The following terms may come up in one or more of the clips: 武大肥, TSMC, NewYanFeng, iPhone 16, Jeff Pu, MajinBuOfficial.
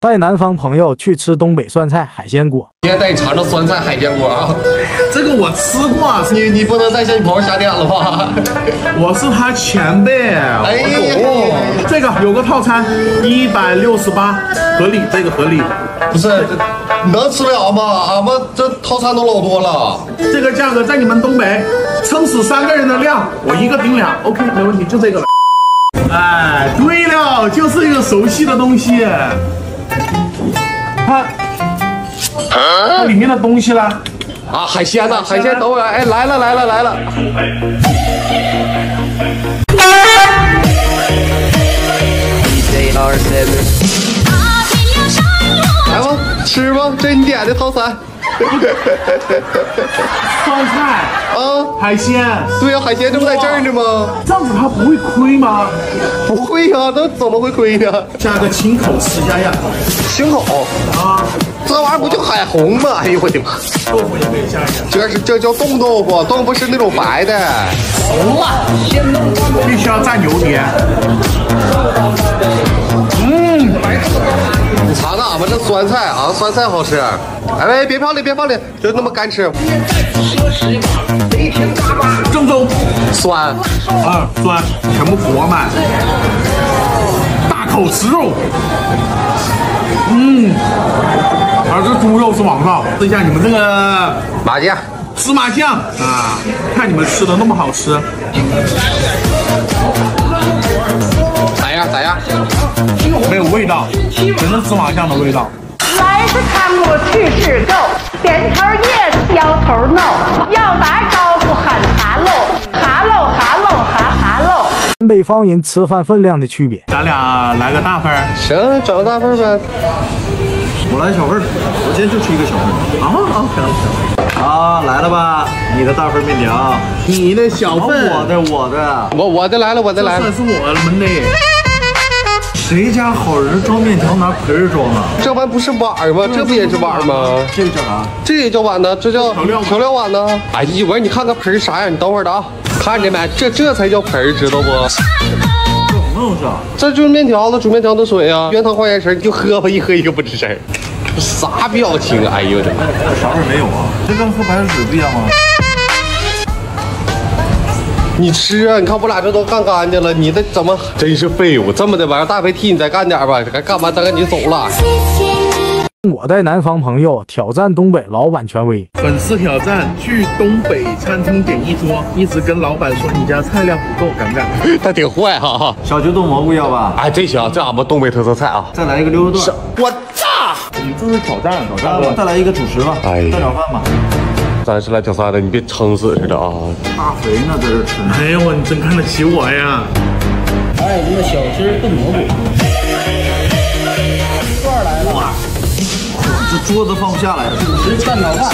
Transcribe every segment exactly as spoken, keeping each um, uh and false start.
带南方朋友去吃东北酸菜海鲜锅，今天带你尝尝酸菜海鲜锅啊！这个我吃过，你你不能再向你朋友瞎点了吧？我是他前辈，哎呦，这个有个套餐一百六十八，合理，这个合理。不是，能吃了吗？俺们这套餐都老多了，这个价格在你们东北撑死三个人的量，我一个顶俩 ，OK， 没问题，就这个了。哎，对了，就是一个熟悉的东西。 看，它里面的东西了啊，海鲜呢？海鲜等会儿，哎，来了来了来了。来吧，吃吧，这是你点的套餐。酸菜啊，海鲜。对呀、啊，海鲜这不在这儿呢吗？这样子他不会亏吗？不会呀、啊，那怎么会亏呢？加个青口吃一下呀。青口啊，这玩意儿不就海虹吗？哎呦我的妈！豆腐也可以加一下，这是这叫冻豆腐，冻不是那种白的。熟了，必须要蘸油碟。嗯，你尝尝俺们这酸菜啊，酸菜好吃。 哎，别放了，别放了，就那么干吃。郑州酸啊，酸，全部裹满，大口吃肉。嗯，啊，这猪肉是王道。试一下你们这个麻酱，芝麻酱啊，看你们吃的那么好吃，咋样？咋样？没有味道，全是芝麻酱的味道。 来是看我去是够，点头yes，摇头no， 要打招呼喊哈喽，哈喽哈喽哈哈喽。南北方人吃饭分量的区别，咱俩来个大份儿，行，找个大份儿呗。我来小份儿，我今天就吃一个小份儿。啊啊，行行。 啊，来了吧！你的大份面条，你的小份，我的我的我我的来了，我的来了，这算是我们的。 谁家好人装面条拿盆儿装啊？这玩意不是碗吗？这不也是碗吗？这个叫啥？这也叫碗呢？这叫调料调料碗呢？哎，一文，你看看盆儿啥样？你等会儿的啊，看见没？这这才叫盆儿，知道不？这什么东西啊？这就是面条子煮面条的水啊，原汤化原食，你就喝吧，一喝一个不吱声。啥表情啊？哎呦我的妈！啥味没有啊？这跟喝白开水不一样吗？ 你吃啊！你看我俩这都干干净了，你这怎么真是废物？这么的玩意儿，大肥替你再干点吧，该干完咱赶紧走了。我带南方朋友挑战东北老板权威，本次挑战去东北餐厅点一桌，一直跟老板说你家菜量不够，敢不敢？他挺坏哈、啊！小球炖蘑菇要吧？哎，这行，这俺们东北特色菜啊！再来一个溜肉段。我炸！你这是挑战，挑战吧！再来一个主食吧，哎，带点饭吧。 咱是来挑三的，你别撑死似的啊！大肥呢，在这吃呢。哎呦我，你真看得起我呀！来一个小鸡炖蘑菇，段来了。哇，这桌子放不下来了。主食蛋炒饭。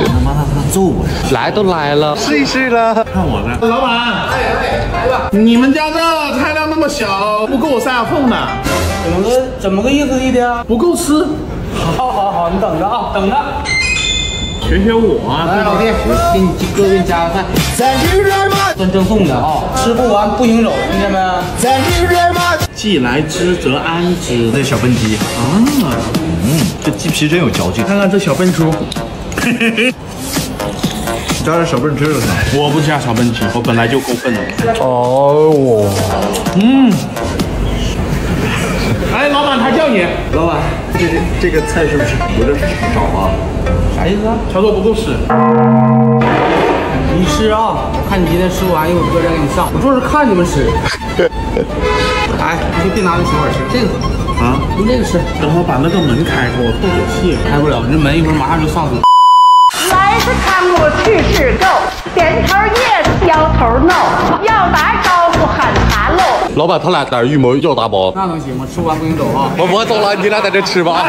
他妈他揍我呀！来都来了，试一试了。看我的，老板，哎哎，来吧。你们家这菜量那么小，不够我塞牙缝呢。怎么个怎么个意思，弟弟？不够吃。 好好好，你等着啊，等着。学学我，来老弟，给你哥给你加个菜。算赠送的啊，吃不完不行走，听见没？既来之则安之。这小笨鸡啊，嗯，这鸡皮真有嚼劲。看看这小笨猪，嘿嘿嘿。加点小笨鸡了，我不加小笨鸡，我本来就够笨了。哦，嗯。 哎，老板，他叫你。老板，这个、这个菜是不是有点少啊？啥意思啊？他说不够吃。你吃啊，我看你今天吃不完，一会儿哥再给你上。我就是看你们吃。哎，你就别拿那小碗吃，这个啊，用这个吃。等会把那个门开开，我透口气。开不了，你这门一会儿马上就上锁。来是看我去是够，点头 yes， 摇头 no， 要打招呼喊哈喽。 老板，他俩在这预谋要打包，那能行吗？吃完不行走啊！我我走了，你俩在这吃吧。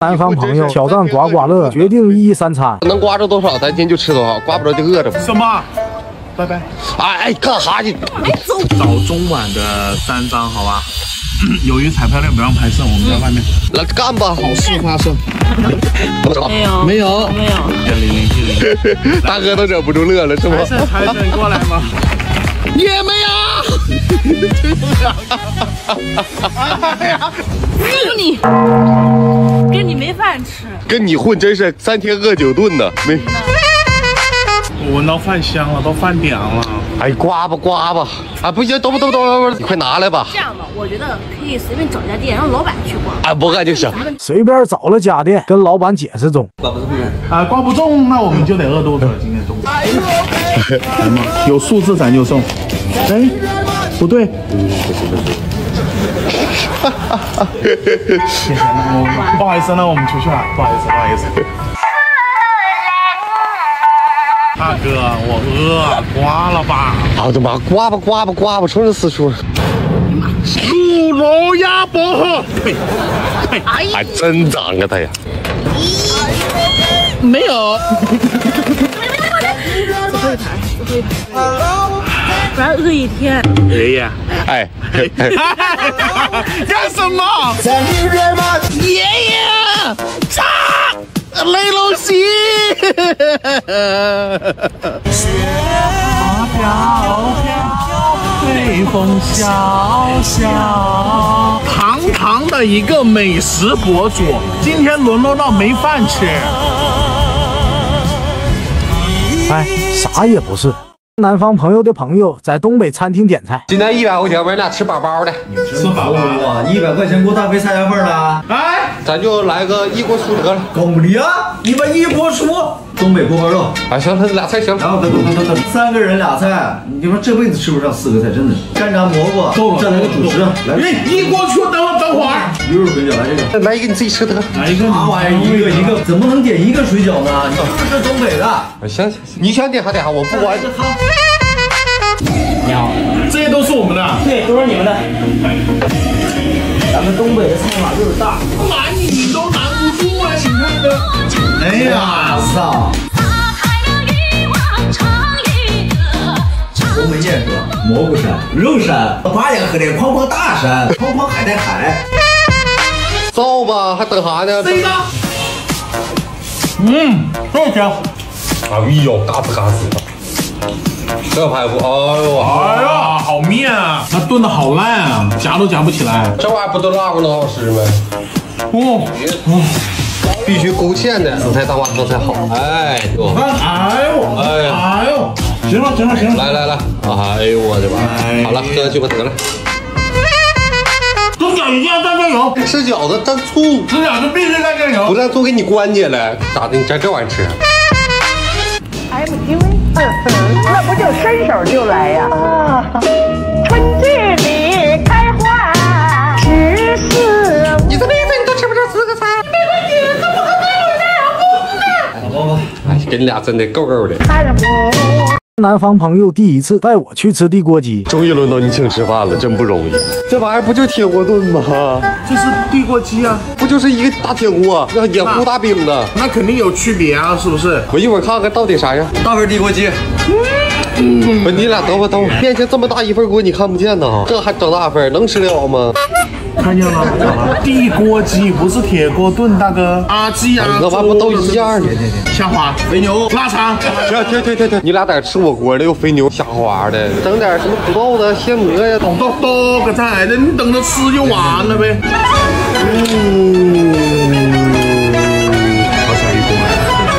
南方朋友挑战刮刮乐，决定一三餐，能刮着多少咱今天就吃多少，刮不着就饿着吧。什么？拜拜！哎哎，干啥去？走。早中晚的三张，好吧。由于彩票店不让拍摄，我们在外面来干吧，好事发生。没有没有没有。零零七零，大哥都忍不住乐了，是不？还是还能过来吗？也没有。哎呀，服你！跟你没饭吃，跟你混真是三天饿九顿呢。没，我闻到饭香了，都饭点了。哎，刮吧刮吧，啊，不行，等会等会等会，你快拿来吧。这样吧，我觉得可以随便找家店，让老板去逛。哎，不干就行，随便找了家店，跟老板解释中。刮不中啊，刮不中，那我们就得饿肚子了。今天中午。哎呦，来嘛，有数字咱就送。哎，不对，嗯，不行不行。哈哈哈！我不好意思，那我们出去了，不好意思，不好意思。 大哥，我饿，刮了吧！我的妈，刮吧刮吧刮吧，瞅这四处。猪肉鸭脖，呸呸，还真长啊他呀！没有。最后一盘，最后一盘。我要饿一天。爷爷，哎，干什么？爷爷，炸！ 雷龙西，花飘飘，随风萧萧。堂堂的一个美食博主，今天沦落到没饭吃。哎，啥也不是。 南方朋友的朋友在东北餐厅点菜，今天一百块钱，我俩吃饱饱的。你吃饱啊？一百块钱够大肥菜单份了。哎，咱就来个一锅酥得了。狗粮、啊，你们一锅酥，东北锅包肉。哎，行了，俩菜行。然后等等等等，三个人俩菜，你说这辈子吃不上四个菜，真的。蘸炸蘑菇，够了。再来个主食，来一锅酥。等会等会儿，一会儿水饺来这个，来一个你自己吃得了。来一个啥玩意儿？一个一个，怎么能点一个水饺呢？你是不是东北的？行行，你想点啥点啥，我不管。 你好，这些都是我们的，对，都是你们的。咱们东北的菜码就是大，拦你都拦不住啊！你看这，哎呀操！龙门宴是吧？蘑菇山、肉山、八眼河连、哐哐大山、哐哐海带海，造吧，还等啥呢？这个，嗯，肉香。哎呦，嘎吱嘎吱的。 这排骨，哎呦，哎呀，好面啊！那炖的好烂啊，夹都夹不起来。这玩意不炖辣乎能好吃呗？哦，哦必须勾芡的，紫菜大花汤才好。哎，我看，哎呦，哎呦，哎呦，行了，行了，行了，来来来，哎呦我的妈！好了，喝去吧，得了。跟饺子蘸酱油，吃饺子蘸醋，吃饺子必须蘸酱油，不蘸醋给你关起来。咋的？你蘸这玩意吃？ 因为，那不就伸手就来呀？啊，春季里开花十四。你这辈子你都吃不上四个菜，没关系，这不跟那有啥有关系？哎，给你俩真的够够的。南方朋友第一次带我去吃地锅鸡，终于轮到你请吃饭了，真不容易。这玩意儿不就铁锅炖吗？这是地锅鸡啊，不就是一个大铁锅，那也糊大饼的，那肯定有区别啊，是不是？我一会儿看看到底啥样。大份地锅鸡，嗯，不，你俩等会等会，面前这么大一份锅你看不见呢，这还整大份，能吃了吗？ 看见了吗？地锅鸡不是铁锅炖，大哥。阿鸡啊，你这玩意不都一样吗？虾滑、肥牛、腊肠。停停停停停！你俩在这吃火锅的，又肥牛、虾滑的，整点什么土豆子、鲜蘑呀，都都搁这来的，你等着吃就完了呗。嗯，好像一锅。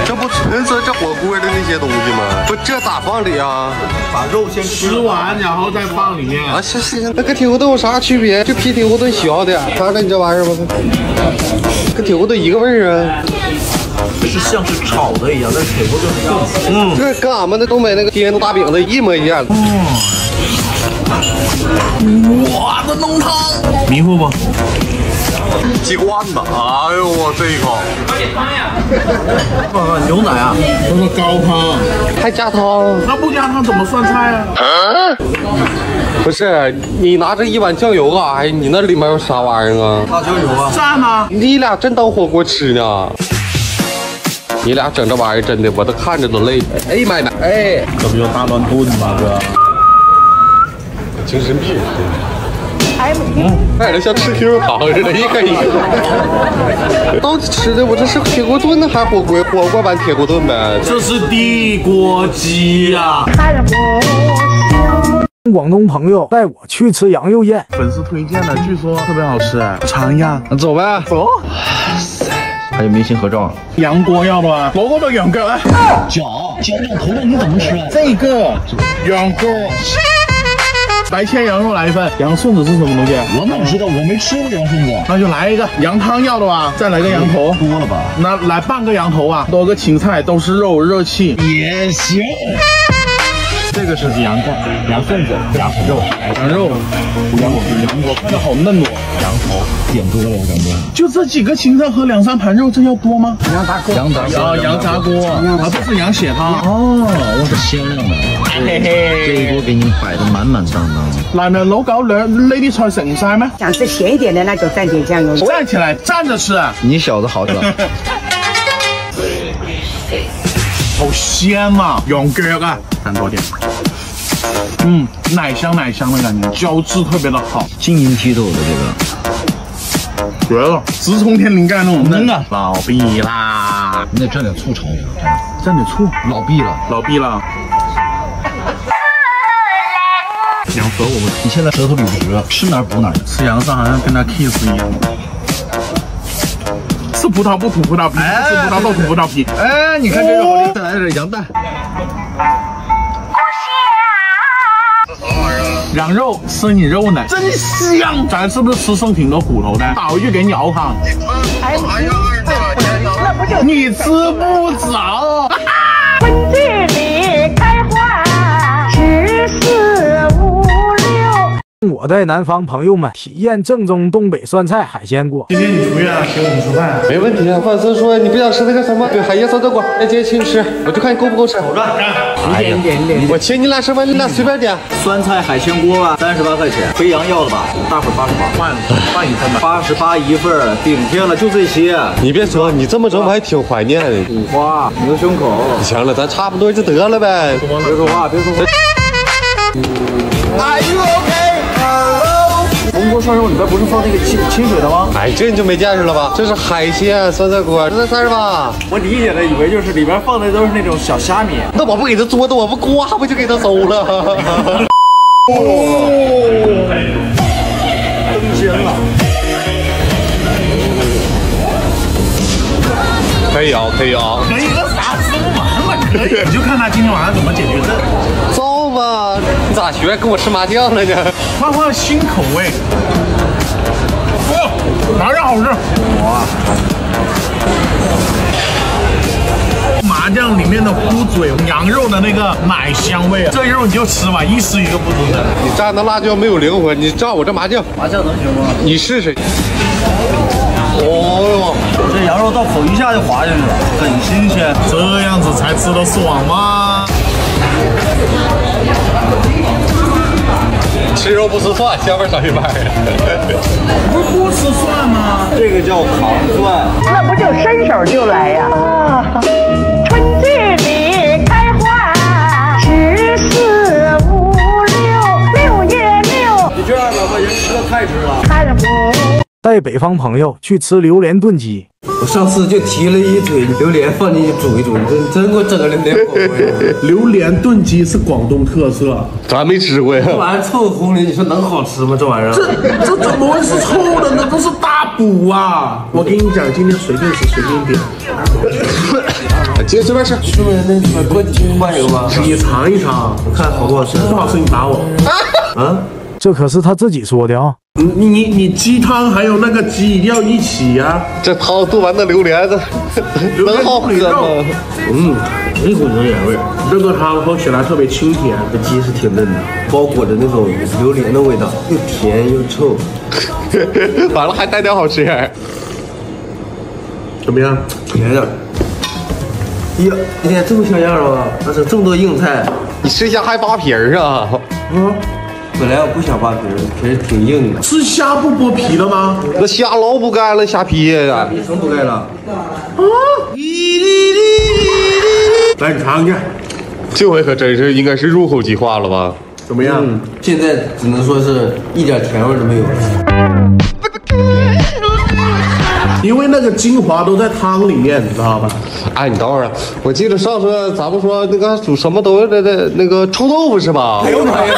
这不纯是这火锅的那些东西吗？不，这咋放里啊？把肉先吃完，然后再放里面啊！行行行，那跟铁锅炖有啥区别？就比铁锅炖小点。尝尝你这玩意儿吧，跟铁锅炖一个味儿啊。是像是炒的一样，但是铁锅炖更嗯，这跟俺们的东北那个煎大饼子一模一样。嗯，哇，这浓汤迷糊不？ 鸡冠子，哎呦我这一口！看看牛奶啊，这是高汤，还加汤？那不加汤怎么算菜啊？啊不是，你拿着一碗酱油干、啊、啥呀？你那里面有啥玩意儿啊？大酱油啊，蘸吗？你俩真当火锅吃呢？你俩整这玩意儿真的，我都看着都累。哎呀妈呀！哎，这不就大乱炖吗？哥，精神病。 那人像吃 Q Q 糖似的，一个一个。到底吃的我这是铁锅炖呢，还是火锅火锅版铁锅炖呗？这是地锅鸡呀、啊。广东朋友带我去吃羊肉宴，粉丝推荐的，据说特别好吃，尝一下。走呗，走。哇塞，还有明星合照啊！羊锅要不啊？萝卜的羊锅啊？脚脚掌头肉你怎么吃啊？这个羊锅，白切羊肉来一份。羊顺子是什么东西？我哪知道？我没吃过羊顺子。那就来一个羊汤要的吧？再来个羊头，多了吧？那来半个羊头啊，多个芹菜，都是肉，热气也行。 这个是羊干、羊顺子、羊肉、羊肉、羊骨、羊锅，看着好嫩哦。羊头点多了，我感觉。就这几个芹菜和两三盘肉，这要多吗？羊杂锅，羊杂锅啊，羊杂锅啊，这是羊血汤哦，我是鲜亮的。嘿嘿，这一锅给你摆的满满当当。男人老搞两呢啲菜食唔晒咩？想吃咸一点的，那就蘸点酱油。站起来，站着吃。你小子好吃。 好鲜呐、啊，羊脚啊，看多点，嗯，奶香奶香的感觉，胶质特别的好，晶莹剔透的这个，绝了，直冲天灵盖那种嫩的，老毕啦，你得蘸点醋尝一下，蘸点醋，老毕了，老毕了。 羊舌我，你现在舌头捋不直，吃哪儿补哪儿，吃羊上好像跟他 kiss 一样。 吃葡萄不吐葡萄皮，哎、吃葡萄不吐葡萄皮。哎，你看这个，我再来点羊蛋。这什么玩意儿？羊肉，吃你肉呢，真香！咱是不是吃剩挺多骨头的？打回去给你熬汤。哎呀，那不就你吃不着。婚剧里开花，十四五。 我带南方朋友们体验正宗东北酸菜海鲜锅。今天你出院请我们吃饭，没问题啊。范森说你不想吃那个什么对海鲜酸菜锅，那今天请吃，我就看你够不够吃。我说，哎呀，我请你俩吃饭，你俩随便点。酸菜海鲜锅吧，三十八块钱，肥羊要了吧？大伙八十八，换换一份吧，八十八一份，顶天了，就这些。你别说，你这么整我还挺怀念的。五花牛胸口，行了，咱差不多就得了呗。别说话，别说话。Are you okay? 红锅涮肉里边不是放那个清清水的吗？哎，这你就没见识了吧？这是海鲜酸菜锅，这才三十八。我理解的以为就是里边放的都是那种小虾米，那我不给他做的，我不刮不就给他收了？哦，真了！可以啊，可以啊，可以，那啥吃不完了，可以。你就看他今天晚上怎么解决这。走。 吧，你咋学跟我吃麻将了呢？换换新口味，哦，麻酱好吃。哇，麻酱里面的糊嘴，羊肉的那个奶香味，这肉你就吃吧，一吃一个不中的。你蘸那辣椒没有灵魂，你蘸我这麻酱，麻酱能行吗？你试试。哦哟，这羊肉到口一下就滑进去了，很新鲜，这样子才吃得爽吗？ 吃肉不吃蒜，香味少一半。不是不吃蒜吗？这个叫糖蒜，那不就伸手就来呀、啊？啊、春季里开花，十四五六，六月六。你这二百块钱吃的太值了。看我。 带北方朋友去吃榴莲炖鸡，我上次就提了一嘴榴莲放进去煮一煮，你真真给我整个榴莲口味。榴莲炖鸡是广东特色，咱没吃过呀。这玩意儿臭烘的，你说能好吃吗？这玩意儿，这这怎么会是臭的呢？这是大补啊！我跟你讲，今天随便吃随便点，今天随便吃。是不是那什么锅精万油吗？你尝一尝，看好不好吃？不好吃你打我。啊？这可是他自己说的啊、哦。 你你你鸡汤还有那个鸡一定要一起呀、啊！这汤炖完的榴莲子能好喝吗？嗯，一股榴莲味。这个汤喝起来特别清甜，这鸡是挺嫩的，包裹着那种榴莲的味道，又甜又臭。完了还带点好吃，怎么样？甜点。呀，哎呀，这么像样吗？那是这么多硬菜，你吃虾还扒皮儿啊？嗯。 本来我不想扒皮，皮儿挺硬的。吃虾不剥皮的吗？那虾老补钙了，虾皮呀、啊。虾皮成补钙了。啊！来，你尝尝去。这回可真是应该是入口即化了吧？怎么样？嗯、现在只能说是一点甜味都没有。因为那个精华都在汤里面，你知道吧？哎，你等会儿，我记得上次咱们说那个煮什么东西的那那个臭豆腐是吧？哎呦妈呀！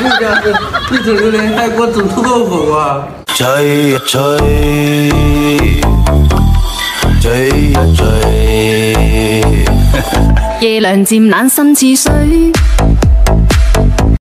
你这家伙，你整个人还给我整臭豆腐啊！吹呀吹，吹呀吹，夜涼漸冷心似水。